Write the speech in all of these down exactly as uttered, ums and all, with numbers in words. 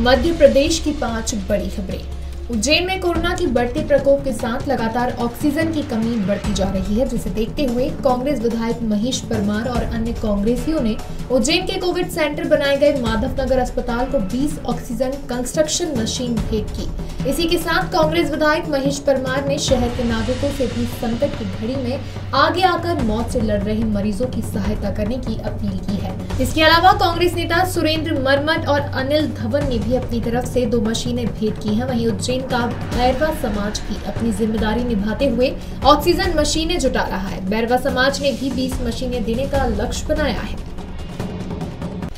मध्य प्रदेश की पांच बड़ी खबरें। उज्जैन में कोरोना की बढ़ते प्रकोप के साथ लगातार ऑक्सीजन की कमी बढ़ती जा रही है, जिसे देखते हुए कांग्रेस विधायक महेश परमार और अन्य कांग्रेसियों ने उज्जैन के कोविड सेंटर बनाए गए माधवनगर अस्पताल को बीस ऑक्सीजन कंस्ट्रक्शन मशीन भेंट की। इसी के साथ कांग्रेस विधायक महेश परमार ने शहर के नागरिकों से भी संकट की घड़ी में आगे आकर मौत से लड़ रहे मरीजों की सहायता करने की अपील की है। इसके अलावा कांग्रेस नेता सुरेंद्र मर्मत और अनिल धवन ने भी अपनी तरफ से दो मशीनें भेंट की हैं। वहीं उज्जैन का भैरवा समाज भी अपनी जिम्मेदारी निभाते हुए ऑक्सीजन मशीनें जुटा रहा है। भैरवा समाज ने भी बीस मशीनें देने का लक्ष्य बनाया है।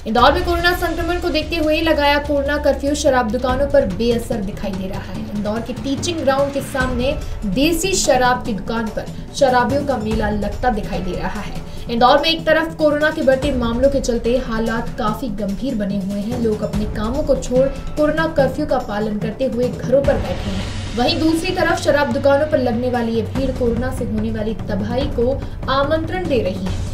इंदौर में कोरोना संक्रमण को देखते हुए लगाया कोरोना कर्फ्यू, शराब दुकानों पर बेअसर दिखाई दे रहा है। इंदौर के टीचिंग ग्राउंड के सामने देसी शराब की दुकान पर शराबियों का मेला लगता दिखाई दे रहा है। इंदौर में एक तरफ कोरोना के बढ़ते मामलों के चलते हालात काफी गंभीर बने हुए हैं। लोग अपने कामों को छोड़ कोरोना कर्फ्यू का पालन करते हुए घरों पर बैठे हैं। वहीं दूसरी तरफ शराब दुकानों पर लगने वाली ये भीड़ कोरोना से होने वाली तबाही को आमंत्रण दे रही है।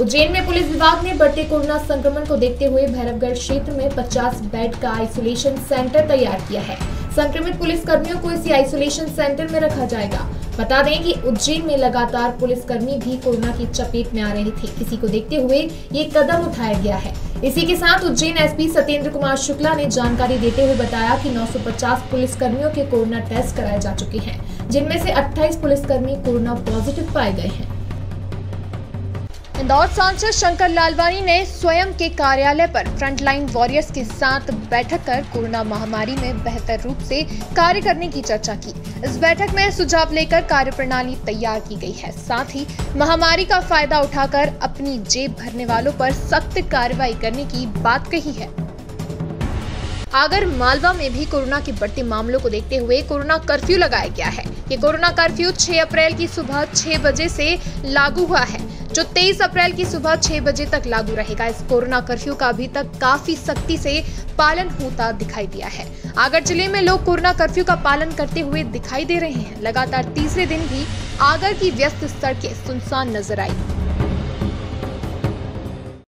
उज्जैन में पुलिस विभाग ने बढ़ते कोरोना संक्रमण को देखते हुए भैरवगढ़ क्षेत्र में पचास बेड का आइसोलेशन सेंटर तैयार किया है। संक्रमित पुलिस कर्मियों को इसी आइसोलेशन सेंटर में रखा जाएगा। बता दें कि उज्जैन में लगातार पुलिसकर्मी भी कोरोना की चपेट में आ रहे थे, इसी को देखते हुए ये कदम उठाया गया है। इसी के साथ उज्जैन एसपी सतेंद्र कुमार शुक्ला ने जानकारी देते हुए बताया कि नौ सौ पचास पुलिसकर्मियों के कोरोना टेस्ट कराए जा चुके हैं, जिनमें से अट्ठाईस पुलिसकर्मी कोरोना पॉजिटिव पाए गए हैं। इंदौर सांसद शंकर लालवानी ने स्वयं के कार्यालय पर फ्रंटलाइन वॉरियर्स के साथ बैठक कर कोरोना महामारी में बेहतर रूप से कार्य करने की चर्चा की। इस बैठक में सुझाव लेकर कार्यप्रणाली तैयार की गई है। साथ ही महामारी का फायदा उठाकर अपनी जेब भरने वालों पर सख्त कार्रवाई करने की बात कही है। आगर मालवा में भी कोरोना के बढ़ते मामलों को देखते हुए कोरोना कर्फ्यू लगाया गया है। ये कोरोना कर्फ्यू छह अप्रैल की सुबह छह बजे से लागू हुआ है, जो तेईस अप्रैल की सुबह छह बजे तक लागू रहेगा। इस कोरोना कर्फ्यू का अभी तक काफी सख्ती से पालन होता दिखाई दिया है। आगर जिले में लोग कोरोना कर्फ्यू का पालन करते हुए दिखाई दे रहे हैं। लगातार तीसरे दिन भी आगर की व्यस्त सड़कें सुनसान नजर आई।